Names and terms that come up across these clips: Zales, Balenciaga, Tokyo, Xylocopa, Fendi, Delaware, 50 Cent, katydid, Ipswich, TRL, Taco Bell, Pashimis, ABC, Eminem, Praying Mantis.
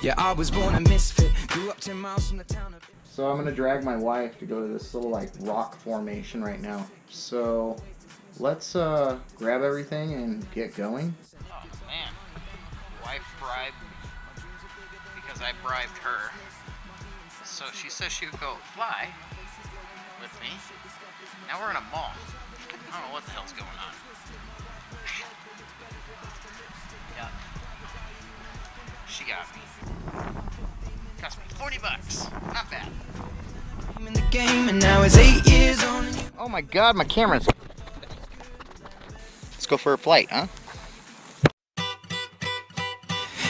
Yeah, I was born a misfit, grew up 10 miles from the town of... So I'm gonna drag my wife to go to this little like rock formation right now. So let's grab everything and get going. Oh man, wife bribed me because I bribed her. So she says she would go fly with me. Now we're in a mall. I don't know what the hell's going on. Yeah, she got me. Cost me 40 bucks. Not bad. I'm in the game and now it's 8 years on. Oh my god, my camera's... Let's go for a flight, huh?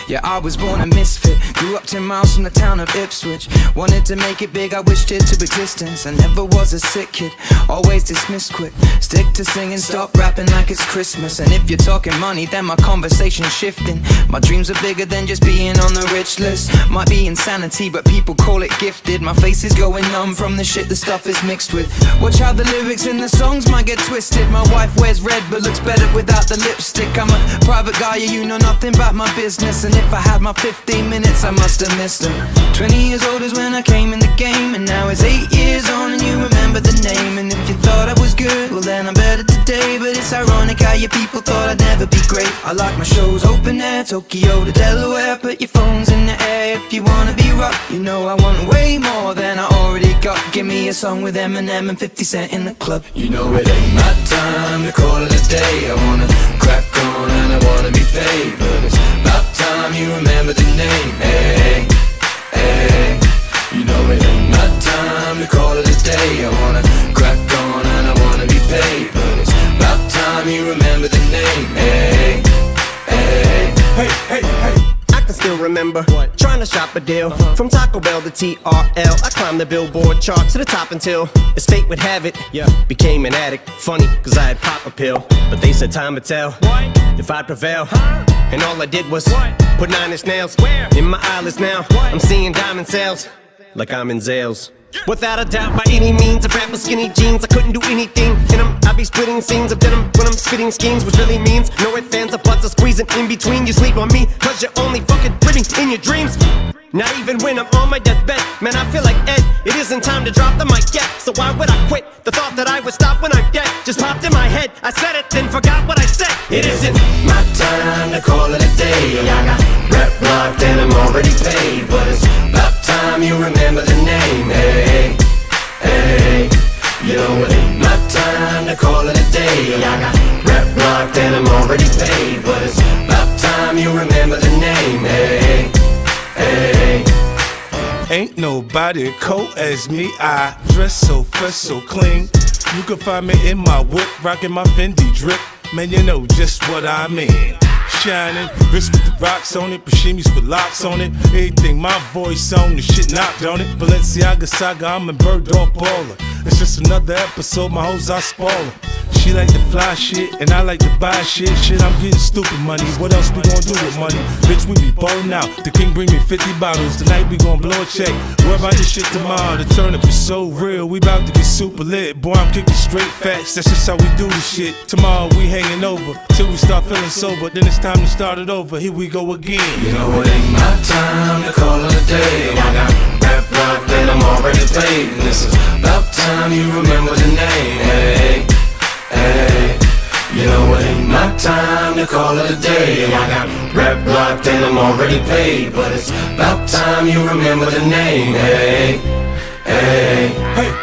Yeah, I was born a misfit. Grew up 10 miles from the town of Ipswich. Wanted to make it big, I wished it to existence. I never was a sick kid, always dismissed quick. Stick to singing, stop rapping like it's Christmas. And if you're talking money, then my conversation's shifting. My dreams are bigger than just being on the rich list. Might be insanity, but people call it gifted. My face is going numb from the shit the stuff is mixed with. Watch how the lyrics in the songs might get twisted. My wife wears red, but looks better without the lipstick. I'm a private guy, you know nothing about my business. And if I had my 15 minutes, I must have missed them. 20 years old is when I came in the game, and now it's 8 years on and you remember the name. And if you thought I was good, well then I'm better today. But it's ironic how your people thought I'd never be great. I like my shows open air, Tokyo to Delaware. Put your phones in the air if you wanna be rock. You know I want way more than I already got. Give me a song with Eminem and 50 Cent in the club. You know it ain't my time to call it a day. I wanna crack on and I wanna be paid, but it's about time you remember the name. Hey, hey, you know it ain't my time to call it a day. I wanna crack on and I wanna be paid, but it's about time you remember the name. Hey, hey, hey, hey, hey. I can still remember what? Trying to shop a deal from Taco Bell to TRL. I climbed the Billboard chart to the top until, as fate would have it, became an addict. Funny, cause I had pop a pill, but they said time would tell if I'd prevail. And all I did was put 9-inch nails in my eyelids now. I'm seeing diamond sales like I'm in Zales. Without a doubt, by any means, I wrapped my skinny jeans. I couldn't do anything in them. I be splitting scenes of denim when I'm spitting schemes, which really means no advance, or butts are squeezing in between. You sleep on me, cause you're only fucking living in your dreams. Not even when I'm on my deathbed, man, I feel like Ed. It isn't time to drop the mic yet, so why would I quit? The thought that I would stop when I'm dead just popped in my head. I said it, then forgot what I said. It isn't my time to call it a day. I got rep blocked and I'm already paid, but it's about time you remember the name. Hey, hey, you know it ain't my time to call it a day. I got rep blocked and I'm already paid, but it's about time you remember the name. Hey, hey. Ain't nobody cold as me. I dress so fresh, so clean. You can find me in my whip, rocking my Fendi drip. Man, you know just what I mean. Shining, wrist with the rocks on it, Pashimis with locks on it. Everything my voice on, the shit knocked on it. Balenciaga saga, I'm a bird dog baller. It's just another episode, my hoes are spoiling. She like to fly shit, and I like to buy shit. Shit, I'm getting stupid money, what else we gon' do with money? Bitch, we be ballin' out, the king bring me 50 bottles. Tonight we gon' blow a check, worry about this shit tomorrow. The turnip is so real, we bout to get super lit. Boy, I'm kicking straight facts, that's just how we do this shit. Tomorrow we hanging over, till we start feeling sober. Then it's time to start it over, here we go again. You know it ain't my time to call it a day. When I rap blocked and I'm already paid, and this is about time you remember the name. Hey, hey, you know it ain't my time to call it a day. I got rep blocked and I'm already paid, but it's about time you remember the name. Hey, hey, hey.